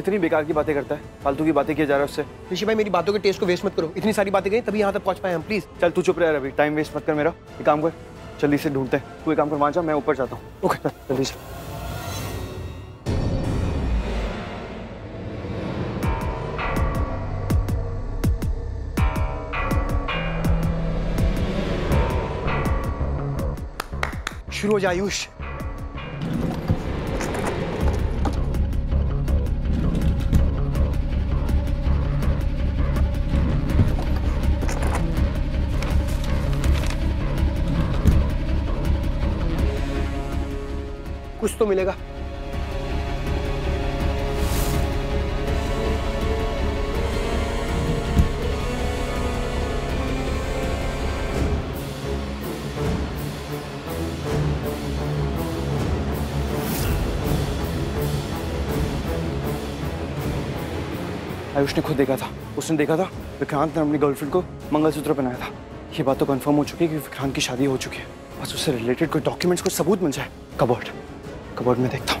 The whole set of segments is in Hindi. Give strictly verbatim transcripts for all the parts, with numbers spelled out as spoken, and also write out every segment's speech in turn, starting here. कितनी बेकार की बातें करता है, फालतू की बातें किया जा रहा है उससे। ऋषि भाई मेरी बातों के टेस्ट को वेस्ट मत करो, इतनी सारी बातें गई तभी यहाँ तक पहुँच पाए हम। प्लीज चल तू चुप रह अभी, टाइम वेस्ट मत कर मेरा। एक काम कर जल्दी से ढूंढते हैं, तू एक काम कर वहाँ जा, मैं ऊपर जाता हूँ। ओके जल्दी से। शुरू हो जाए आयुष। कुछ तो मिलेगा। आयुष ने खुद देखा था, उसने देखा था विक्रांत ने अपनी गर्लफ्रेंड को मंगलसूत्र पहनाया था। ये बात तो कंफर्म हो चुकी है कि विक्रांत की शादी हो चुकी है। बस उससे रिलेटेड कोई डॉक्यूमेंट्स, कोई सबूत मिल जाए। कबर्ड कबर्ड में देखता हूँ।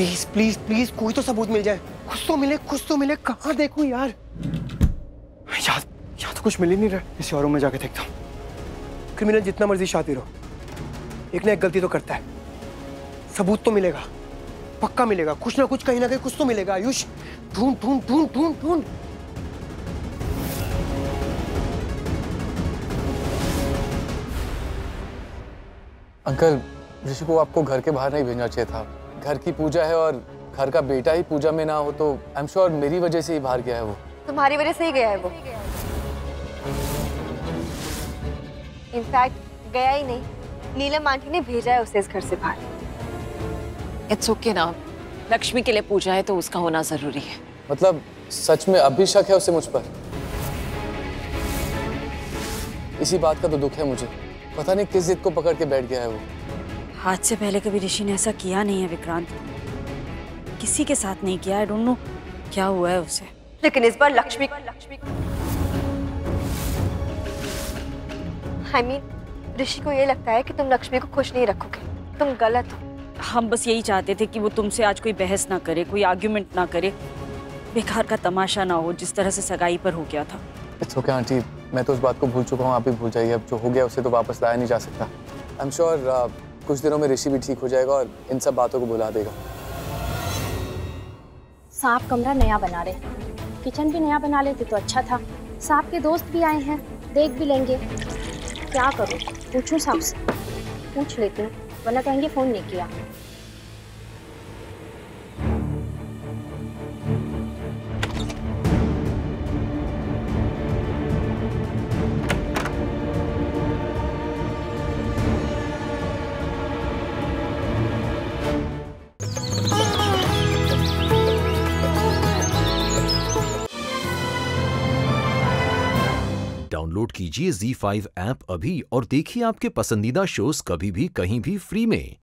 प्लीज प्लीज प्लीज कोई तो सबूत मिल जाए, कुछ तो मिले, कुछ तो मिले। कहाँ देखूं यार, यार यहाँ तो कुछ मिल ही नहीं रहा। किसी और में जाके देखता हूँ। क्रिमिनल जितना मर्जी शातिर हो, एक ना एक गलती तो करता है। सबूत तो मिलेगा, पक्का मिलेगा, कुछ ना कुछ कहीं ना कहीं कुछ तो मिलेगा। आयुष ढूंढ ढूंढ ढूंढ ढूंढ ढूंढ अंकल, ऋषि को आपको घर के बाहर नहीं भेजना चाहिए था। घर की पूजा है और घर का बेटा ही पूजा में ना हो तो आई एम श्योर मेरी वजह से ही बाहर गया है वो। तुम्हारी वजह से ही गया है वो। इनफैक्ट गया ही नहीं, नीलम आंटी ने भेजा है उसे इस घर से बाहर। इट्स ओके ना, लक्ष्मी के लिए पूजा है तो उसका होना जरूरी है। मतलब सच में अभी शक है उसे मुझ पर। इसी बात का तो दुख है मुझे, पता नहीं किस जिद को पकड़ के बैठ गया है वो। आज से पहले कभी ऋषि ने ऐसा किया नहीं है विक्रांत, किसी के साथ नहीं किया। आई डोंट नो क्या हुआ है उसे, लेकिन इस बार लक्ष्मी लक्ष्मी आई मीन ऋषि को ये लगता है कि तुम लक्ष्मी को खुश नहीं रखोगे, तुम गलत हो। हम बस यही चाहते थे कि वो तुमसे आज कोई बहस ना करे, कोई आर्ग्यूमेंट ना करे, बेकार का तमाशा ना हो जिस तरह से सगाई पर हो गया था। इट्स ओके आंटी, मैं तो उस बात को भूल चुका हूँ, आप भी भूल जाइए। अब जो हो गया उसे तो वापस लाया नहीं जा सकता। आई एम श्योर कुछ दिनों में ऋषि भी ठीक हो जाएगा और इन सब बातों को भुला देगा। सांप कमरा नया बना रहे, किचन भी नया बना लेते तो अच्छा था। सांप के दोस्त भी आए हैं, देख भी लेंगे। क्या करूं, पूछूं सांप से? पूछ लेती हूँ वरना कहेंगे फोन नहीं किया। डाउनलोड कीजिए ज़ी फाइव ऐप अभी और देखिए आपके पसंदीदा शोज़ कभी भी कहीं भी फ्री में।